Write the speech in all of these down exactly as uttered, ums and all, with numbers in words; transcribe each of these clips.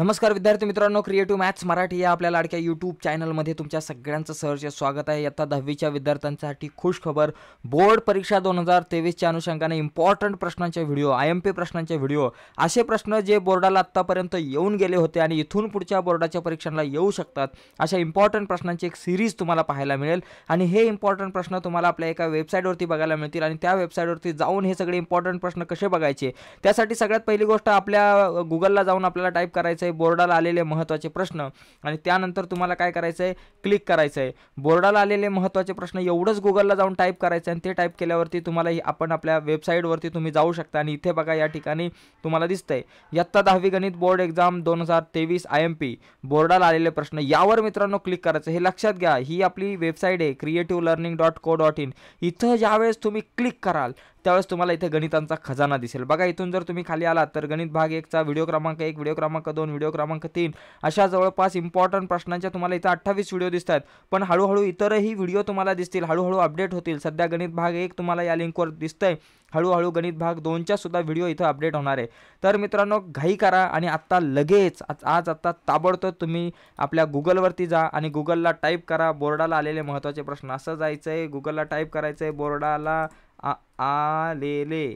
नमस्कार विद्यार्थी मित्रांनो, क्रिएटिव्ह मॅथ्स मराठी या आपल्या लाडक्या यूट्यूब चॅनलमध्ये तुमच्या सगळ्यांचं सहर्ष स्वागत आहे। इयत्ता दहावीच्या विद्यार्थ्यांसाठी खुश खबर, बोर्ड परीक्षा दोन हजार तेवीसच्या अनुषंगाने इम्पॉर्टंट प्रश्नांचे व्हिडिओ, आय एम पी प्रश्नांचे व्हिडिओ, असे प्रश्न जे बोर्डाला आत्तापर्यंत येऊन गेले होते आणि इथून पुढच्या बोर्डाच्या परीक्षांना येऊ शकतात, अशा इम्पॉर्टंट प्रश्नांची एक सिरीज तुम्हाला पाहायला मिळेल। आणि हे इम्पॉर्टंट प्रश्न तुम्हाला आपल्या एका वेबसाईटवरती बघायला मिळतील आणि त्या वेबसाईटवरती जाऊन हे सगळे इम्पॉर्टंट प्रश्न कसे बघायचे त्यासाठी सगळ्यात पहिली गोष्ट आपल्या गुगलला जाऊन आपल्याला टाईप करायचं बोर्डाला आलेले महत्त्वाचे प्रश्न आणि त्यानंतर तुम्हाला काय करायचंय, क्लिक करायचंय बोर्डाला आलेले महत्त्वाचे प्रश्न एवढंच गुगलला जाऊन टाईप करायचं आणि ते टाईप केल्यावरती तुम्हाला आपण आपल्या वेबसाईट वरती तुम्ही जाऊ शकता। आणि इथे बघा, या ठिकाणी तुम्हाला दिसतंय इयत्ता दहावी गणित बोर्ड एक्झाम दोन हजार तेवीस आय एम पी बोर्डाला आलेले प्रश्न, यावर मित्रांनो क्लिक करायचं। हे लक्षात घ्या, ही आपली वेबसाईट आहे creative learning dot co dot in. इथं ज्यावेळेस तुम्ही क्लिक कराल त्यावेळेस तुम्हाला इथे गणितांचा खजाना दिसेल। बघा, इथून जर तुम्ही खाली आलात तर गणित भाग एकचा व्हिडिओ क्रमांक एक, व्हिडिओ क्रमांक दोन, व्हिडिओ क्रमांक तीन अशा जवळपास इम्पॉर्टंट प्रश्नांच्या तुम्हाला इथे अठ्ठावीस व्हिडिओ दिसतात, पण हळूहळू इतरही व्हिडिओ तुम्हाला दिसतील, हळूहळू अपडेट होतील। सध्या गणित भाग एक तुम्हाला या लिंकवर दिसतंय, हळूहळू गणित भाग दोनच्या सुद्धा व्हिडिओ इथं अपडेट होणार आहे। तर मित्रांनो घाई करा आणि आत्ता लगेच आज आज आत्ता ताबडतोब तुम्ही आपल्या गुगलवरती जा आणि गुगलला टाईप करा बोर्डाला आलेले महत्त्वाचे प्रश्न, असं जायचं आहे, गुगलला टाईप करायचं आहे बोर्डाला आलेले,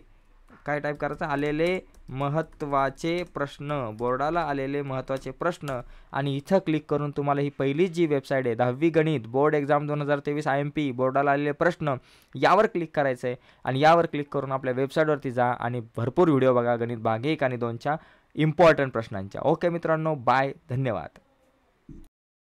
काय टाईप करायचं, आलेले महत्त्वाचे प्रश्न, बोर्डाला आलेले महत्त्वाचे प्रश्न, आणि इथं क्लिक करून तुम्हाला ही पहिली जी वेबसाईट आहे दहावी गणित बोर्ड एक्झाम दोन हजार तेवीस आय एम पी बोर्डाला आलेले प्रश्न यावर क्लिक करायचं आहे। आणि यावर क्लिक करून आपल्या वेबसाईटवरती जा आणि भरपूर व्हिडिओ बघा गणित भाग एक आणि दोनच्या इम्पॉर्टंट प्रश्नांच्या। ओके मित्रांनो, बाय, धन्यवाद।